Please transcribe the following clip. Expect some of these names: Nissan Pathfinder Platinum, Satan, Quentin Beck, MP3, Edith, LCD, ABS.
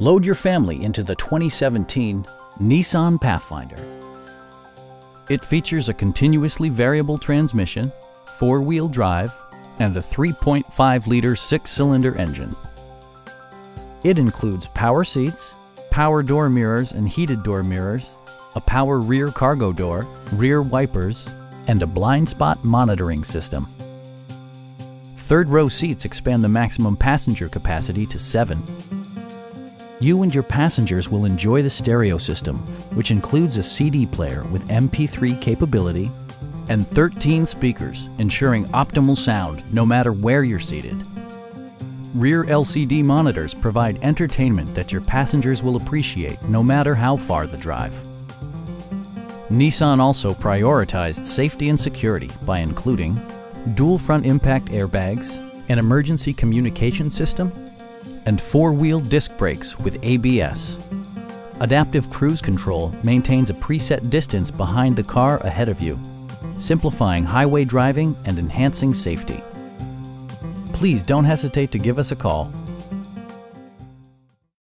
Load your family into the 2017 Nissan Pathfinder. It features a continuously variable transmission, four-wheel drive, and a 3.5-liter six-cylinder engine. It includes power seats, power door mirrors and heated door mirrors, a power rear cargo door, rear wipers, and a blind spot monitoring system. Third-row seats expand the maximum passenger capacity to 7. You and your passengers will enjoy the stereo system, which includes a CD player with MP3 capability and 13 speakers, ensuring optimal sound no matter where you're seated. Rear LCD monitors provide entertainment that your passengers will appreciate no matter how far the drive. Nissan also prioritized safety and security by including dual front impact airbags, an emergency communication system, and four-wheel disc brakes with ABS. Adaptive Cruise Control maintains a preset distance behind the car ahead of you, simplifying highway driving and enhancing safety. Please don't hesitate to give us a call.